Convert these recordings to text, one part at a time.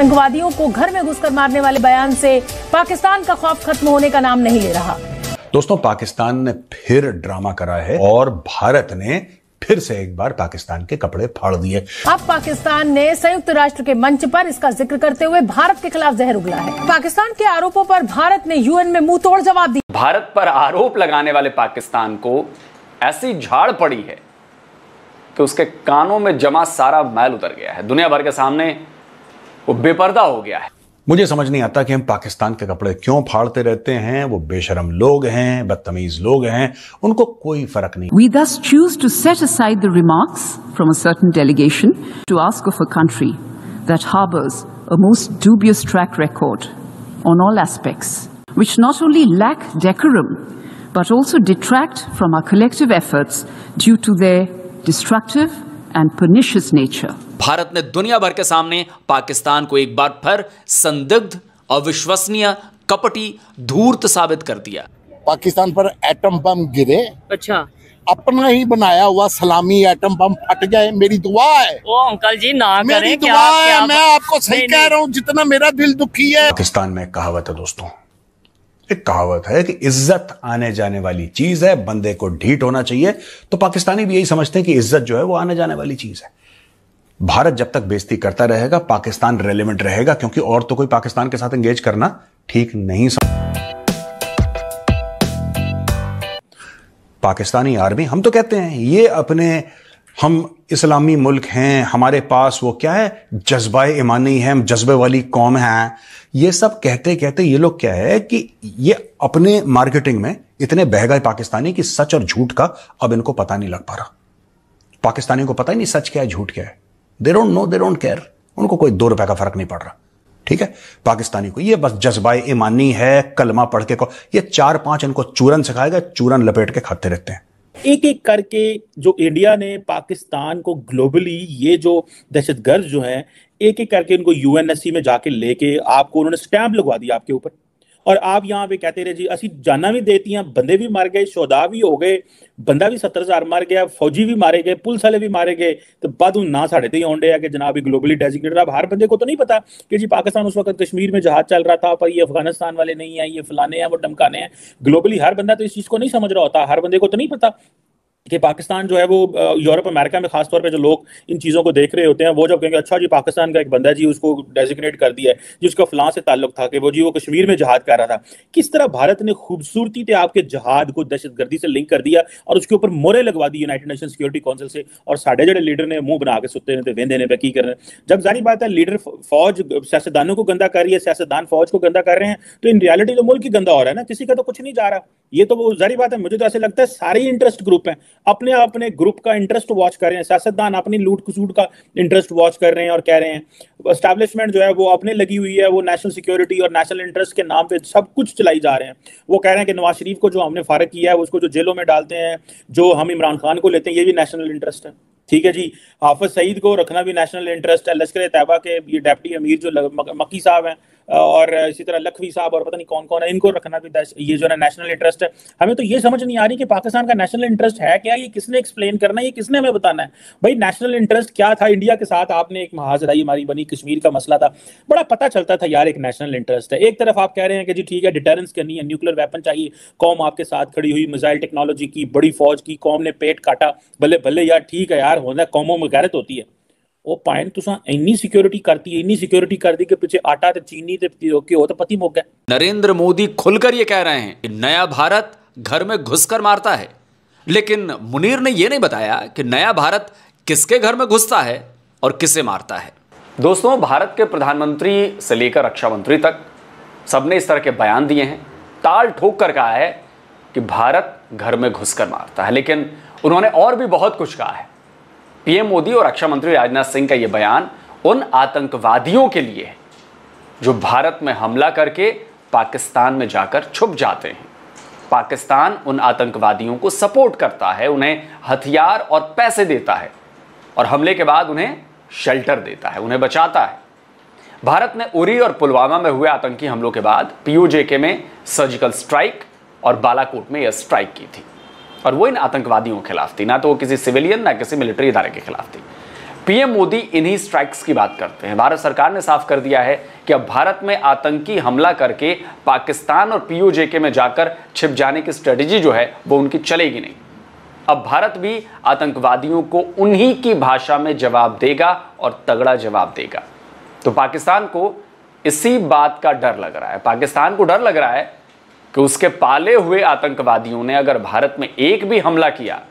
आतंकवादियों को घर में घुसकर मारने वाले बयान से पाकिस्तान का खौफ खत्म होने का नाम नहीं ले रहा। दोस्तों, पाकिस्तान ने फिर ड्रामा करा है और भारत ने फिर से एक बार पाकिस्तान के कपड़े फाड़ दिए। अब पाकिस्तान ने संयुक्त राष्ट्र के मंच पर इसका जिक्र करते हुए भारत के खिलाफ जहर उगला है। पाकिस्तान के आरोपों पर भारत ने यूएन में मुंह तोड़ जवाब दिया। भारत पर आरोप लगाने वाले पाकिस्तान को ऐसी झाड़ पड़ी है कि उसके कानों में जमा सारा मैल उतर गया है। दुनिया भर के सामने वो बेपर्दा हो गया है। मुझे समझ नहीं आता कि हम पाकिस्तान के कपड़े क्यों फाड़ते रहते हैं। वो बेशरम लोग हैं, बदतमीज लोग हैं, उनको कोई फर्क नहीं। We thus choose to set aside the remarks from a certain delegation to ask of a country that harbors a most dubious track record on all aspects, which not only lack decorum but also detract from our collective efforts due to their destructive and pernicious nature. Bharat ने दुनिया भर के सामने पाकिस्तान को एक बार फिर संदिग्ध, अविश्वसनीय, कपटी, धूर्त साबित कर दिया। पाकिस्तान पर एटम बम गिरे, अच्छा, अपना ही बनाया हुआ सलामी एटम बम फट जाए, मेरी दुआ है। ओ अंकल जी ना करें, मेरी दुआ है, मैं आपको सही कह रहा हूँ, जितना मेरा दिल दुखी है। पाकिस्तान में कहावत है दोस्तों, एक कहावत है कि इज्जत आने जाने वाली चीज है, बंदे को ढीठ होना चाहिए। तो पाकिस्तानी भी यही समझते हैं कि इज्जत जो है वो आने जाने वाली चीज है। भारत जब तक बेइज्जती करता रहेगा, पाकिस्तान रेलेवेंट रहेगा, क्योंकि और तो कोई पाकिस्तान के साथ एंगेज करना ठीक नहीं समझता। पाकिस्तानी आर्मी, हम तो कहते हैं ये अपने, हम इस्लामी मुल्क हैं, हमारे पास वो क्या है, जज्बा ईमानी है, हम जज्बे वाली कौम है, ये सब कहते कहते ये लोग क्या है कि ये अपने मार्केटिंग में इतने बह गए पाकिस्तानी कि सच और झूठ का अब इनको पता नहीं लग पा रहा। पाकिस्तानियों को पता ही नहीं सच क्या है, झूठ क्या है। They don't know, they don't care, उनको कोई 2 रुपए का फर्क नहीं पड़ रहा। ठीक है, पाकिस्तानी को ये बस जज्बा ईमानी है, कलमा पढ़ के ये 4-5 इनको चूरन सिखाएगा, चूरन लपेट के खाते रहते हैं। एक एक करके जो इंडिया ने पाकिस्तान को ग्लोबली ये जो दहशतगर्द जो हैं, एक एक करके इनको यूएनएससी में जाके लेके आपको उन्होंने स्टैंप लगवा दिया आपके ऊपर, और आप यहाँ पे कहते रहे जी असी जाना भी देती हैं, बंदे भी मार गए, शोदा भी हो गए, बंदा भी 70,000 मार गया, फौजी भी मारे गए, पुलिस वाले भी मारे गए। तो बाद ना साढ़े तो ही आंडे है कि जनाब ग्लोबली डेजिग्नेटेड। अब हर बंदे को तो नहीं पता कि जी पाकिस्तान उस वक्त कश्मीर में जहाज चल रहा था, पर ये अफगानिस्तान वाले नहीं है, ये फलाने हैं, वो डमकाने हैं। ग्लोबली हर बंदा तो इस चीज़ को नहीं समझ रहा होता, हर बंदे को तो नहीं पता कि पाकिस्तान जो है वो यूरोप अमेरिका में खासतौर पे जो लोग इन चीज़ों को देख रहे होते हैं, वो जब कहेंगे अच्छा जी पाकिस्तान का एक बंदा जी उसको डेजिग्नेट कर दिया है जी, उसका फलां से ताल्लुक था कि वो जी वो कश्मीर में जहाद कर रहा था। किस तरह भारत ने खूबसूरती से आपके जहाद को दहशतगर्दी से लिंक कर दिया और उसके ऊपर मोहरें लगवा दी यूनाइटेड नेशन सिक्योरिटी काउंसिल से, और साढ़े जड़े लीडर ने मुंह बना के सुते रहते वेंदे ने पे की कर रहे हैं। जब जारी बात है लीडर फौज सियासतदानों को गंदा कर रही है, सियासतदान फौज को गंदा कर रहे हैं, तो इन रियलिटी तो मुल्क ही गंदा हो रहा है ना, किसी का तो कुछ नहीं जा रहा। ये तो वो जारी बात है, मुझे तो ऐसे लगता है सारे इंटरेस्ट ग्रुप हैं, अपने अपने ग्रुप का इंटरेस्ट वॉच कर रहे हैं। सियासतदान अपनी लूट खसूट का इंटरेस्ट वॉच कर रहे हैं और कह रहे हैं, एस्टैब्लिशमेंट जो है वो अपने लगी हुई है, वो नेशनल सिक्योरिटी और नेशनल इंटरेस्ट के नाम पे सब कुछ चलाई जा रहे हैं। वो कह रहे हैं कि नवाज शरीफ को जो हमने फारग किया है, उसको जो जेलों में डालते हैं, जो हम इमरान खान को लेते हैं, ये भी नेशनल इंटरेस्ट है। ठीक है जी, हाफज सईद को रखना भी नेशनल इंटरेस्ट है, लश्कर तैबा के ये डेप्टी अमीर जो मक्की साहब हैं और इसी तरह लखवी साहब और पता नहीं कौन कौन है, इनको रखना भी ये जो है नेशनल इंटरेस्ट है। हमें तो ये समझ नहीं आ रही कि पाकिस्तान का नेशनल इंटरेस्ट है क्या, ये किसने एक्सप्लेन करना है, ये किसने हमें बताना है। भाई नेशनल इंटरेस्ट क्या था इंडिया के साथ, आपने एक महाजराई हमारी बनी, कश्मीर का मसला था, बड़ा पता चलता था यार एक नेशनल इंटरेस्ट है। एक तरफ आप कह रहे हैं कि जी ठीक है डिटरेंस करनी है, न्यूक्लियर वेपन चाहिए, कौम आपके साथ खड़ी हुई, मिसाइल टेक्नोलॉजी की, बड़ी फौज की, कौम ने पेट काटा, भले भले यार ठीक है यार, होना कौमों में गैरत होती है। ਉਹ ਪਾਇਨ ਤੁਸੀਂ ਇੰਨੀ ਸਿਕਿਉਰਿਟੀ ਕਰਦੀ ਕਿ ਪਿੱਛੇ ਆਟਾ ਤੇ ਚੀਨੀ ਤੇ ਘਿਓ ਤੇ ਪਤੀ ਮੁੱਕ ਗਿਆ। नरेंद्र मोदी खुलकर ये कह रहे हैं कि नया भारत घर में घुसकर मारता है, लेकिन मुनीर ने ये नहीं बताया कि नया भारत किसके घर में घुसता है और किसे मारता है। दोस्तों, भारत के प्रधानमंत्री से लेकर रक्षा मंत्री तक सबने इस तरह के बयान दिए हैं, ताल ठोक कर कहा है कि भारत घर में घुसकर मारता है, लेकिन उन्होंने और भी बहुत कुछ कहा है। पीएम मोदी और रक्षा मंत्री राजनाथ सिंह का यह बयान उन आतंकवादियों के लिए है जो भारत में हमला करके पाकिस्तान में जाकर छुप जाते हैं। पाकिस्तान उन आतंकवादियों को सपोर्ट करता है, उन्हें हथियार और पैसे देता है और हमले के बाद उन्हें शेल्टर देता है, उन्हें बचाता है। भारत ने उरी और पुलवामा में हुए आतंकी हमलों के बाद POK में सर्जिकल स्ट्राइक और बालाकोट में एयर स्ट्राइक की थी, और वो इन आतंकवादियों के खिलाफ थी, ना तो वो किसी सिविलियन ना किसी मिलिट्री इदारे के खिलाफ थी। पीएम मोदी इन्हीं स्ट्राइक्स की बात करते हैं। भारत सरकार ने साफ कर दिया है कि अब भारत में आतंकी हमला करके पाकिस्तान और पीओके में जाकर छिप जाने की स्ट्रेटेजी जो है वो उनकी चलेगी नहीं। अब भारत भी आतंकवादियों को उन्हीं की भाषा में जवाब देगा और तगड़ा जवाब देगा। तो पाकिस्तान को इसी बात का डर लग रहा है, पाकिस्तान को डर लग रहा है कि उसके पाले हुए आतंकवादियों ने अगर भारत में एक भी हमला किया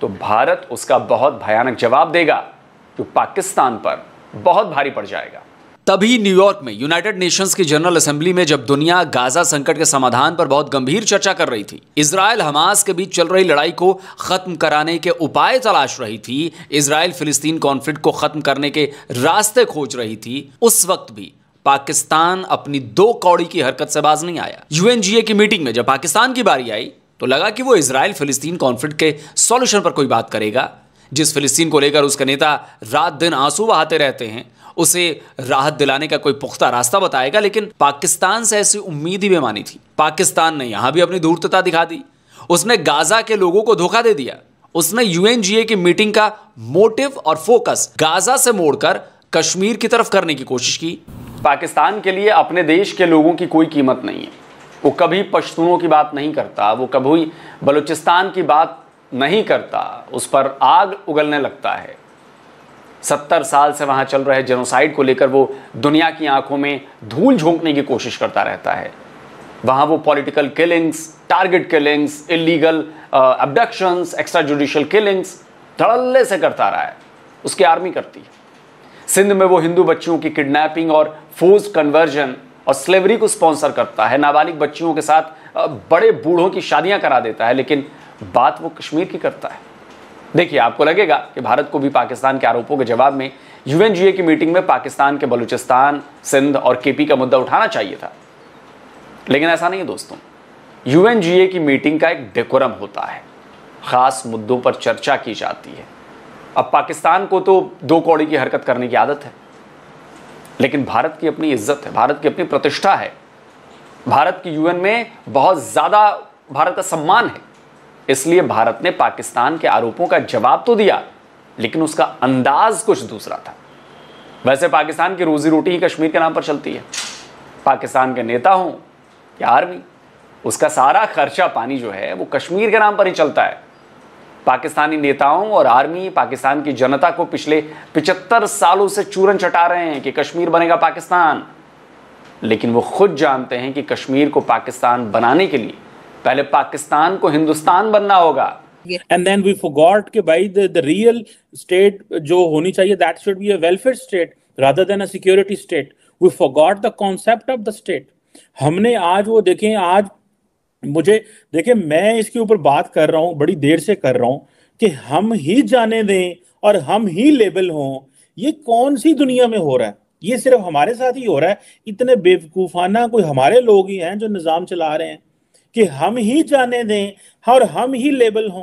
तो भारत उसका बहुत भयानक जवाब देगा जो पाकिस्तान पर बहुत भारी पड़ जाएगा। तभी न्यूयॉर्क में यूनाइटेड नेशंस की जनरल असेंबली में जब दुनिया गाजा संकट के समाधान पर बहुत गंभीर चर्चा कर रही थी, इजराइल हमास के बीच चल रही लड़ाई को खत्म कराने के उपाय तलाश रही थी, इजराइल फिलिस्तीन कॉन्फ्लिक्ट को खत्म करने के रास्ते खोज रही थी, उस वक्त भी पाकिस्तान अपनी दो कौड़ी की हरकत से बाज नहीं आया। यूएनजीए की मीटिंग में जब पाकिस्तान की बारी आई तो लगा कि वो इजराइल फिलिस्तीन कॉन्फ्लिक्ट के सॉल्यूशन पर कोई बात करेगा। जिस फिलिस्तीन को लेकर उसका नेता रात दिन आंसू बहाते रहते हैं उसे राहत दिलाने का कोई पुख्ता रास्ता बताएगा, लेकिन पाकिस्तान से ऐसी उम्मीद ही बेमानी थी। पाकिस्तान ने यहां भी अपनी धूर्तता दिखा दी, उसने गाजा के लोगों को धोखा दे दिया, उसने यूएनजीए की मीटिंग का मोटिव और फोकस गाजा से मोड़कर कश्मीर की तरफ करने की कोशिश की। पाकिस्तान के लिए अपने देश के लोगों की कोई कीमत नहीं है। वो कभी पश्तूनों की बात नहीं करता, वो कभी बलूचिस्तान की बात नहीं करता, उस पर आग उगलने लगता है। 70 साल से वहां चल रहे जेनोसाइड को लेकर वो दुनिया की आंखों में धूल झोंकने की कोशिश करता रहता है। वहां वो political killings, target killings, illegal abductions, extra judicial killings धड़ल्ले से करता रहा है, उसकी आर्मी करती है। सिंध में वो हिंदू बच्चियों की किडनैपिंग और फोर्स कन्वर्जन और स्लेवरी को स्पॉन्सर करता है, नाबालिग बच्चियों के साथ बड़े बूढ़ों की शादियां करा देता है, लेकिन बात वो कश्मीर की करता है। देखिए, आपको लगेगा कि भारत को भी पाकिस्तान के आरोपों के जवाब में यूएनजीए की मीटिंग में पाकिस्तान के बलूचिस्तान, सिंध और केपी का मुद्दा उठाना चाहिए था, लेकिन ऐसा नहीं है दोस्तों। यूएनजीए की मीटिंग का एक डेकोरम होता है, खास मुद्दों पर चर्चा की जाती है। अब पाकिस्तान को तो दो कौड़ी की हरकत करने की आदत है, लेकिन भारत की अपनी इज्जत है, भारत की अपनी प्रतिष्ठा है, भारत की यूएन में बहुत ज्यादा भारत का सम्मान है। इसलिए भारत ने पाकिस्तान के आरोपों का जवाब तो दिया, लेकिन उसका अंदाज कुछ दूसरा था। वैसे पाकिस्तान की रोजी रोटी ही कश्मीर के नाम पर चलती है। पाकिस्तान के नेता हों या आर्मी, उसका सारा खर्चा पानी जो है वो कश्मीर के नाम पर ही चलता है। पाकिस्तानी नेताओं और आर्मी पाकिस्तान की जनता को पिछले 75 सालों से चूरन चटा रहे हैं कि कश्मीर बनेगा पाकिस्तान, लेकिन वो खुद जानते हैं कि कश्मीर को पाकिस्तान बनाने के लिए पहले पाकिस्तान को हिंदुस्तान बनना होगा। एंड देन वी फॉरगॉट कि भाई द रियल स्टेट जो होनी चाहिए, that should be a welfare state rather than a security state. We forgot the concept of the state. हमने आज वो देखें, आज मुझे देखें, मैं इसके ऊपर बात कर रहा हूँ, बड़ी देर से कर रहा हूँ कि हम ही जाने दें और हम ही लेबल हों। ये कौन सी दुनिया में हो रहा है? ये सिर्फ हमारे साथ ही हो रहा है। इतने बेवकूफाना कोई हमारे लोग ही हैं जो निज़ाम चला रहे हैं कि हम ही जाने दें और हम ही लेबल हों।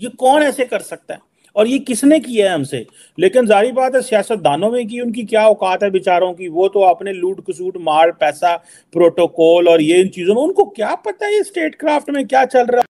ये कौन ऐसे कर सकता है और ये किसने किया है हमसे? लेकिन जारी बात है, सियासतदानों में की उनकी क्या औकात है बेचारों की। वो तो अपने लूट खसूट, मार, पैसा, प्रोटोकॉल और ये इन चीज़ों में उनको क्या पता है स्टेट क्राफ्ट में क्या चल रहा है।